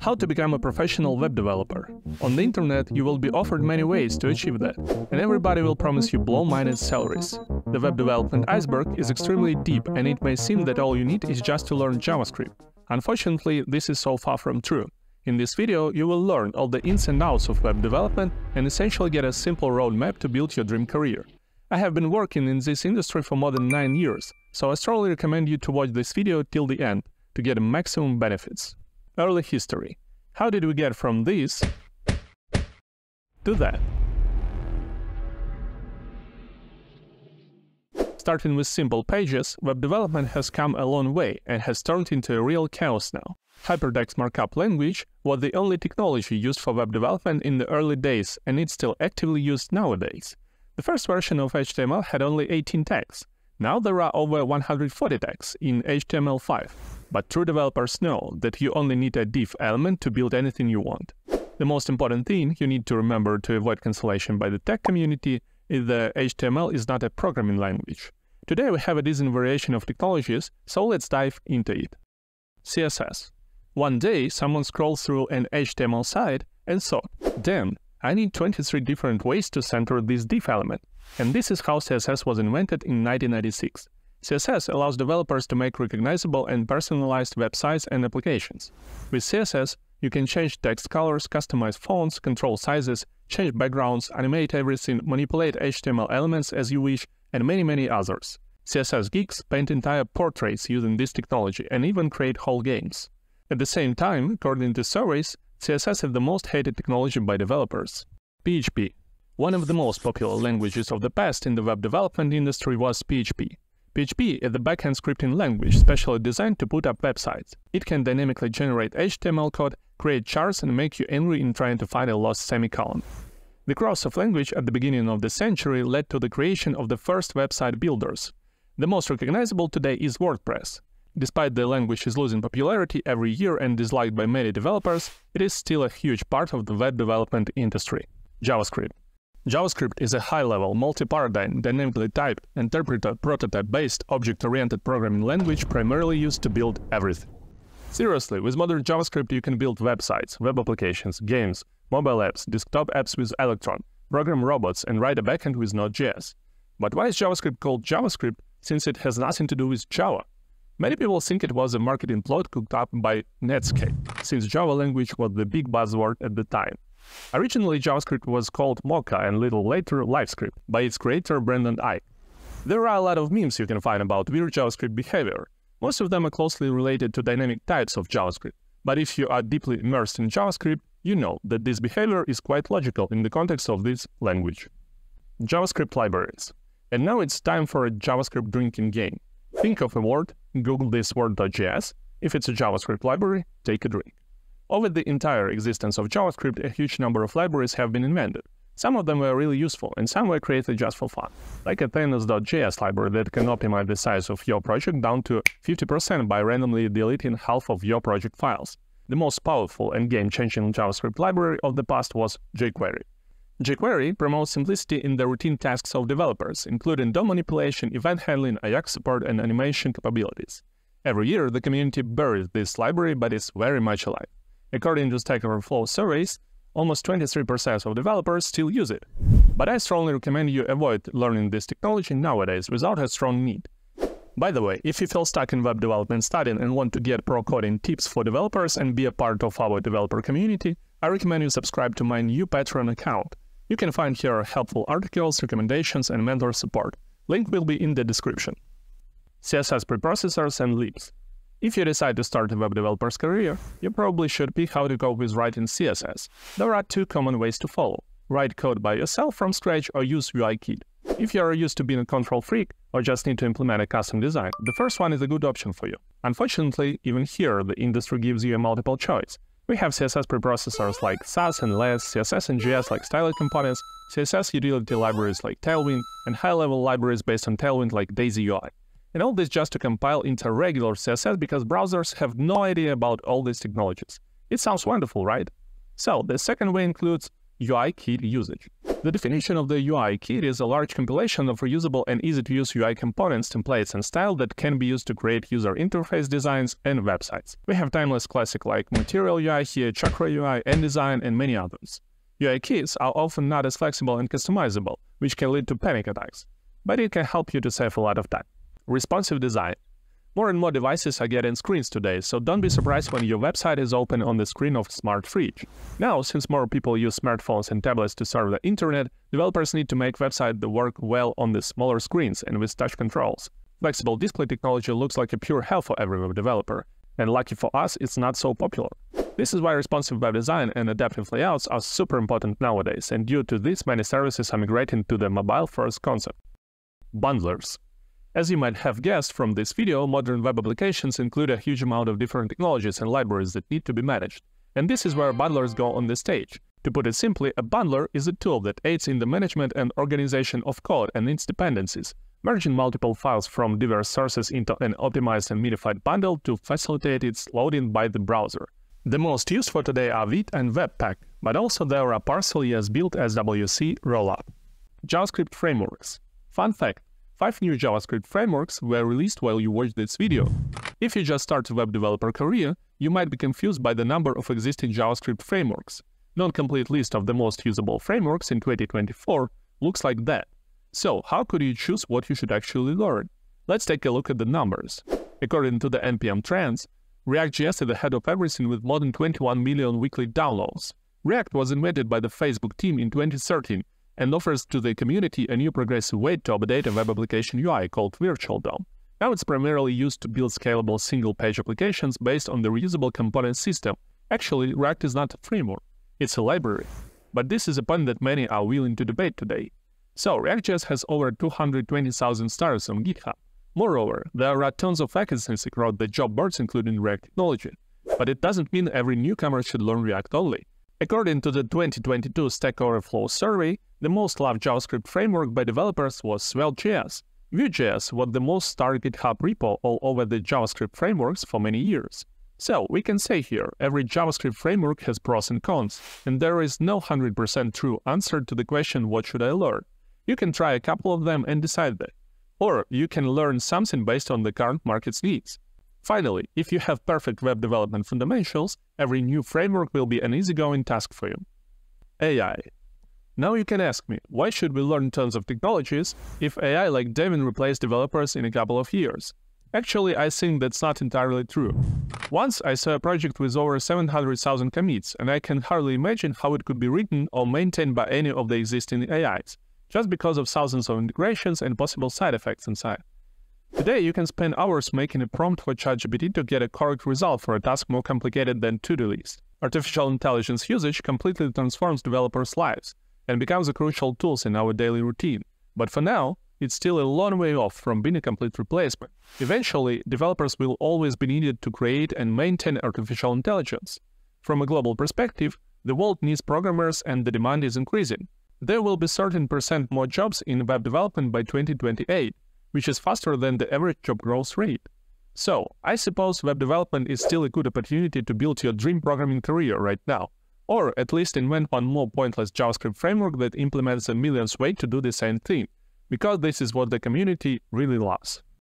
How to become a professional web developer. On the internet, you will be offered many ways to achieve that, and everybody will promise you blow-minded salaries. The web development iceberg is extremely deep, and it may seem that all you need is just to learn JavaScript. Unfortunately, this is so far from true. In this video, you will learn all the ins and outs of web development and essentially get a simple roadmap to build your dream career. I have been working in this industry for more than 9 years, so I strongly recommend you to watch this video till the end to get maximum benefits. Early history. How did we get from this to that? Starting with simple pages, web development has come a long way and has turned into a real chaos now. Hypertext markup language was the only technology used for web development in the early days, and it's still actively used nowadays. The first version of HTML had only 18 tags. Now there are over 140 tags in HTML5, but true developers know that you only need a div element to build anything you want. The most important thing you need to remember to avoid cancellation by the tech community is that HTML is not a programming language. Today we have a decent variation of technologies, so let's dive into it. CSS. One day someone scrolled through an HTML site and thought, damn, I need 23 different ways to center this div element. And this is how CSS was invented in 1996. CSS allows developers to make recognizable and personalized websites and applications. With CSS, you can change text colors, customize fonts, control sizes, change backgrounds, animate everything, manipulate HTML elements as you wish, and many others. CSS geeks paint entire portraits using this technology and even create whole games. At the same time, according to surveys, CSS is the most hated technology by developers. PHP. One of the most popular languages of the past in the web development industry was PHP. PHP is the backend scripting language specially designed to put up websites. It can dynamically generate HTML code, create charts, and make you angry in trying to find a lost semicolon. The cross of language at the beginning of the century led to the creation of the first website builders. The most recognizable today is WordPress. Despite the language's losing popularity every year and disliked by many developers, it is still a huge part of the web development industry. JavaScript. JavaScript is a high-level, multi-paradigm, dynamically typed, interpreted, prototype-based, object-oriented programming language primarily used to build everything. Seriously, with modern JavaScript you can build websites, web applications, games, mobile apps, desktop apps with Electron, program robots, and write a backend with Node.js. But why is JavaScript called JavaScript since it has nothing to do with Java? Many people think it was a marketing plot cooked up by Netscape, since Java language was the big buzzword at the time. Originally, JavaScript was called Mocha and a little later LiveScript by its creator Brendan Eich. There are a lot of memes you can find about weird JavaScript behavior. Most of them are closely related to dynamic types of JavaScript, but if you are deeply immersed in JavaScript, you know that this behavior is quite logical in the context of this language. JavaScript libraries. And now it's time for a JavaScript drinking game. Think of a word, Google this word.js. If it's a JavaScript library, take a drink. Over the entire existence of JavaScript, a huge number of libraries have been invented. Some of them were really useful, and some were created just for fun. Like a Thanos.js library that can optimize the size of your project down to 50% by randomly deleting half of your project files. The most powerful and game-changing JavaScript library of the past was jQuery. jQuery promotes simplicity in the routine tasks of developers, including DOM manipulation, event handling, Ajax support, and animation capabilities. Every year, the community buries this library, but it's very much alive. According to Stack Overflow surveys, almost 23% of developers still use it. But I strongly recommend you avoid learning this technology nowadays without a strong need. By the way, if you feel stuck in web development studying and want to get pro coding tips for developers and be a part of our developer community, I recommend you subscribe to my new Patreon account. You can find here helpful articles, recommendations, and mentor support. Link will be in the description. CSS preprocessors and libs. If you decide to start a web developer's career, you probably should pick how to go with writing CSS. There are two common ways to follow. Write code by yourself from scratch or use UIKit. If you are used to being a control freak or just need to implement a custom design, the first one is a good option for you. Unfortunately, even here the industry gives you a multiple choice. We have CSS preprocessors like Sass and LESS, CSS and JS like styling components, CSS utility libraries like Tailwind, and high-level libraries based on Tailwind like Daisy UI. And all this just to compile into regular CSS because browsers have no idea about all these technologies. It sounds wonderful, right? So, the second way includes UIKit usage. The definition of the UI kit is a large compilation of reusable and easy-to-use UI components, templates, and style that can be used to create user interface designs and websites. We have timeless classic like Material UI here, Chakra UI, Ant Design, and many others. UI kits are often not as flexible and customizable, which can lead to panic attacks, but it can help you to save a lot of time. Responsive design. More and more devices are getting screens today, so don't be surprised when your website is open on the screen of a smart fridge. Now, since more people use smartphones and tablets to serve the internet, developers need to make websites that work well on the smaller screens and with touch controls. Flexible display technology looks like a pure hell for every web developer, and lucky for us, it's not so popular. This is why responsive web design and adaptive layouts are super important nowadays, and due to this, many services are migrating to the mobile-first concept. Bundlers. As you might have guessed from this video, modern web applications include a huge amount of different technologies and libraries that need to be managed. And this is where bundlers go on the stage. To put it simply, a bundler is a tool that aids in the management and organization of code and its dependencies, merging multiple files from diverse sources into an optimized and modified bundle to facilitate its loading by the browser. The most used for today are Vite and Webpack, but also there are Parcel.js built as WC Rollup. JavaScript frameworks. Fun fact. 5 new JavaScript frameworks were released while you watched this video. If you just start a web developer career, you might be confused by the number of existing JavaScript frameworks. Non-complete list of the most usable frameworks in 2024 looks like that. So, how could you choose what you should actually learn? Let's take a look at the numbers. According to the NPM Trends, React.js is the head of everything with more than 21 million weekly downloads. React was invented by the Facebook team in 2013. And offers to the community a new progressive way to update a web application UI called Virtual DOM. Now it's primarily used to build scalable single-page applications based on the reusable component system. Actually, React is not a framework, it's a library. But this is a point that many are willing to debate today. So, React.js has over 220,000 stars on GitHub. Moreover, there are tons of vacancies across the job boards including React technology. But it doesn't mean every newcomer should learn React only. According to the 2022 Stack Overflow survey, the most loved JavaScript framework by developers was Svelte.js. Vue.js was the most starred GitHub repo all over the JavaScript frameworks for many years. So, we can say here, every JavaScript framework has pros and cons, and there is no 100% true answer to the question what should I learn. You can try a couple of them and decide that. Or you can learn something based on the current market's needs. Finally, if you have perfect web development fundamentals, every new framework will be an easygoing task for you. AI. Now you can ask me, why should we learn tons of technologies if AI like Devin replaces developers in a couple of years? Actually, I think that's not entirely true. Once I saw a project with over 700,000 commits, and I can hardly imagine how it could be written or maintained by any of the existing AIs, just because of thousands of integrations and possible side effects inside. Today, you can spend hours making a prompt for ChatGPT to get a correct result for a task more complicated than to-do list. Artificial intelligence usage completely transforms developers' lives and becomes a crucial tool in our daily routine. But for now, it's still a long way off from being a complete replacement. Eventually, developers will always be needed to create and maintain artificial intelligence. From a global perspective, the world needs programmers and the demand is increasing. There will be 13% more jobs in web development by 2028, which is faster than the average job growth rate. So, I suppose web development is still a good opportunity to build your dream programming career right now, or at least invent one more pointless JavaScript framework that implements a millionth way to do the same thing, because this is what the community really loves.